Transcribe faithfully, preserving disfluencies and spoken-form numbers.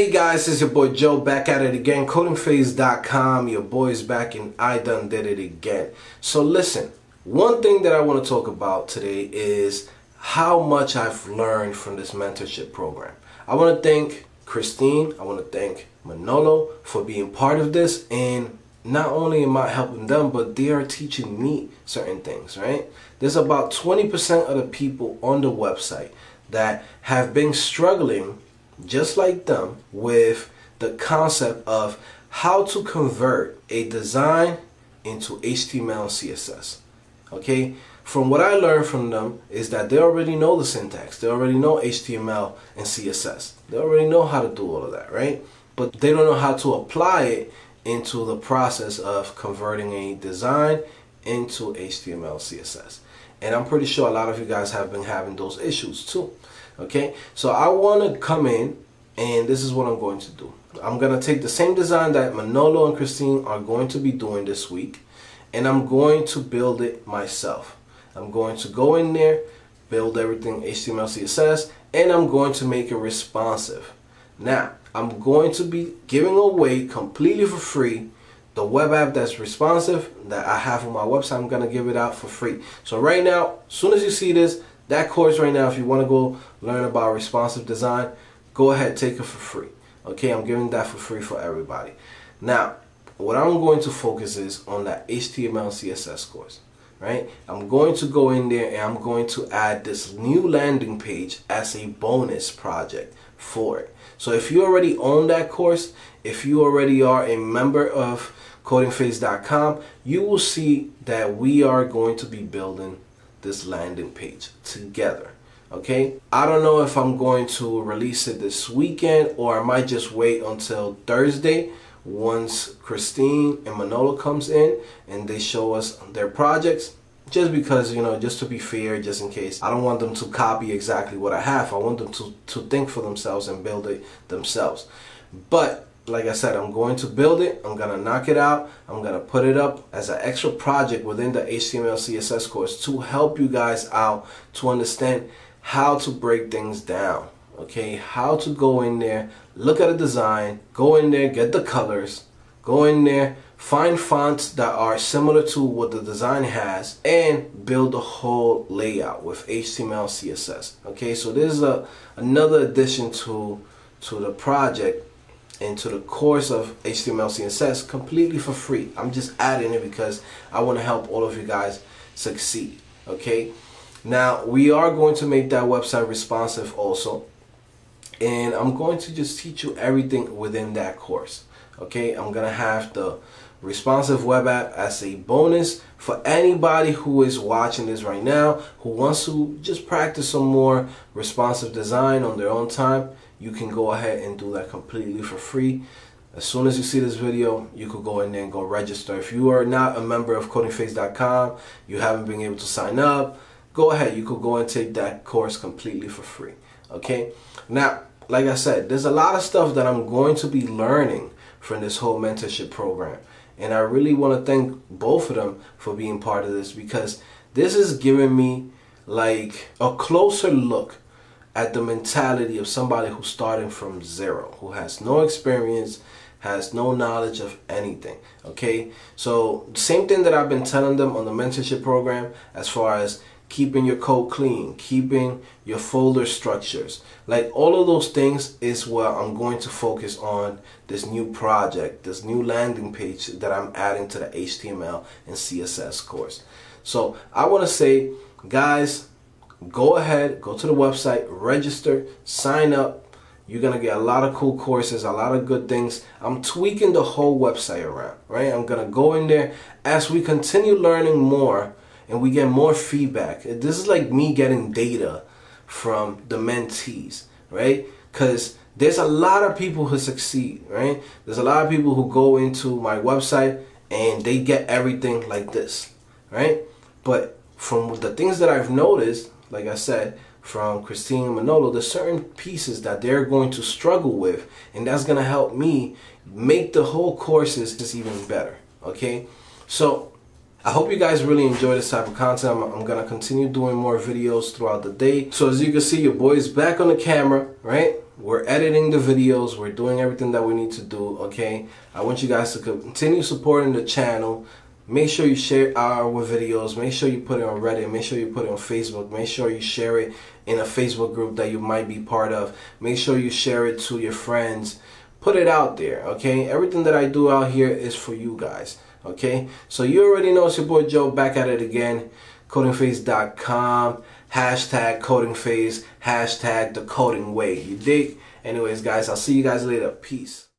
Hey guys, it's your boy Joe back at it again. Coding phase dot com, your boy is back and I done did it again. So listen, one thing that I want to talk about today is how much I've learned from this mentorship program. I want to thank Christine, I want to thank Manolo for being part of this, and not only am I helping them, but they are teaching me certain things, right? There's about twenty percent of the people on the website that have been struggling just like them with the concept of how to convert a design into H T M L and C S S. Okay, from what I learned from them is that they already know the syntax, they already know H T M L and C S S, they already know how to do all of that, right? But they don't know how to apply it into the process of converting a design into H T M L C S S. And I'm pretty sure a lot of you guys have been having those issues too. Okay, so I want to come in, and this is what I'm going to do. I'm going to take the same design that Manolo and Christine are going to be doing this week, and I'm going to build it myself. I'm going to go in there, build everything H T M L, C S S, and I'm going to make it responsive. Now, I'm going to be giving away completely for free the web app that's responsive that I have on my website. I'm going to give it out for free. So right now, as soon as you see this, that course right now, if you want to go learn about responsive design, go ahead, take it for free. Okay, I'm giving that for free for everybody. Now, what I'm going to focus is on that H T M L C S S course, right? I'm going to go in there and I'm going to add this new landing page as a bonus project for it. So if you already own that course, if you already are a member of coding phase dot com, you will see that we are going to be building this landing page together. Okay, I don't know if I'm going to release it this weekend, or I might just wait until Thursday once Christine and Manolo comes in and they show us their projects, just because, you know, just to be fair, just in case. I don't want them to copy exactly what I have. I want them to, to think for themselves and build it themselves. But like I said, I'm going to build it, I'm going to knock it out, I'm going to put it up as an extra project within the H T M L C S S course to help you guys out to understand how to break things down, okay? How to go in there, look at a design, go in there, get the colors, go in there, find fonts that are similar to what the design has, and build a whole layout with H T M L C S S, okay? So this is a, another addition to, to the project, into the course of H T M L C S S completely for free. I'm just adding it because I want to help all of you guys succeed, okay? Now, we are going to make that website responsive also, and I'm going to just teach you everything within that course, okay? I'm gonna have the responsive web app as a bonus for anybody who is watching this right now who wants to just practice some more responsive design on their own time. You can go ahead and do that completely for free. As soon as you see this video, you could go in there and go register. If you are not a member of coding phase dot com, you haven't been able to sign up, go ahead, you could go and take that course completely for free, okay? Now, like I said, there's a lot of stuff that I'm going to be learning from this whole mentorship program. And I really want to thank both of them for being part of this, because this is giving me like a closer look at the mentality of somebody who's starting from zero, who has no experience, has no knowledge of anything, okay? So same thing that I've been telling them on the mentorship program as far as keeping your code clean, keeping your folder structures, like all of those things is what I'm going to focus on this new project, this new landing page that I'm adding to the H T M L and C S S course. So I want to say, guys, go ahead, go to the website, register, sign up. You're going to get a lot of cool courses, a lot of good things. I'm tweaking the whole website around, right? I'm going to go in there as we continue learning more and we get more feedback. This is like me getting data from the mentees, right? Because there's a lot of people who succeed, right? There's a lot of people who go into my website and they get everything like this, right? But from the things that I've noticed, like I said, from Christine and Manolo, there's certain pieces that they're going to struggle with, and that's going to help me make the whole courses just even better, okay? So I hope you guys really enjoy this type of content. I'm, I'm going to continue doing more videos throughout the day. So as you can see, your boy is back on the camera, right? We're editing the videos. We're doing everything that we need to do, okay? I want you guys to continue supporting the channel. Make sure you share our videos. Make sure you put it on Reddit. Make sure you put it on Facebook. Make sure you share it in a Facebook group that you might be part of. Make sure you share it to your friends. Put it out there, okay? Everything that I do out here is for you guys, okay? So you already know it's your boy Joe, back at it again. coding phase dot com, hashtag codingphase, hashtag the coding way. You dig? Anyways, guys, I'll see you guys later. Peace.